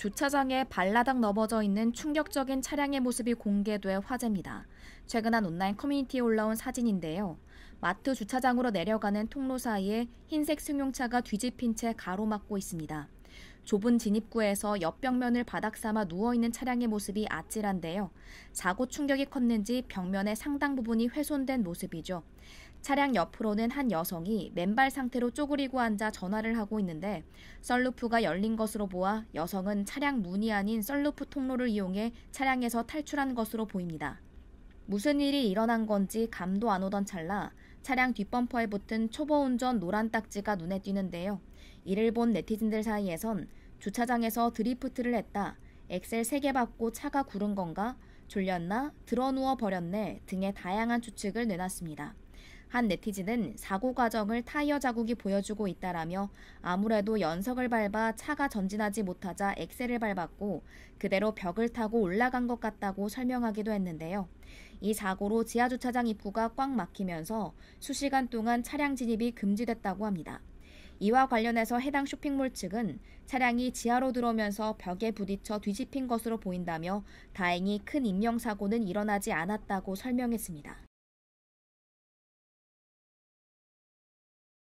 주차장에 발라당 넘어져 있는 충격적인 차량의 모습이 공개돼 화제입니다. 최근한 온라인 커뮤니티에 올라온 사진인데요. 마트 주차장으로 내려가는 통로 사이에 흰색 승용차가 뒤집힌 채 가로막고 있습니다. 좁은 진입구에서 옆 벽면을 바닥 삼아 누워있는 차량의 모습이 아찔한데요. 사고 충격이 컸는지 벽면의 상당 부분이 훼손된 모습이죠. 차량 옆으로는 한 여성이 맨발 상태로 쪼그리고 앉아 전화를 하고 있는데 썬루프가 열린 것으로 보아 여성은 차량 문이 아닌 썬루프 통로를 이용해 차량에서 탈출한 것으로 보입니다. 무슨 일이 일어난 건지 감도 안 오던 찰나 차량 뒷범퍼에 붙은 초보운전 노란 딱지가 눈에 띄는데요. 이를 본 네티즌들 사이에선 주차장에서 드리프트를 했다, 엑셀 3개 밟고 차가 구른 건가, 졸렸나, 드러누워 버렸네 등의 다양한 추측을 내놨습니다. 한 네티즌은 사고 과정을 타이어 자국이 보여주고 있다라며 아무래도 연석을 밟아 차가 전진하지 못하자 엑셀을 밟았고 그대로 벽을 타고 올라간 것 같다고 설명하기도 했는데요. 이 사고로 지하주차장 입구가 꽉 막히면서 수시간 동안 차량 진입이 금지됐다고 합니다. 이와 관련해서 해당 쇼핑몰 측은 차량이 지하로 들어오면서 벽에 부딪혀 뒤집힌 것으로 보인다며 다행히 큰 인명사고는 일어나지 않았다고 설명했습니다.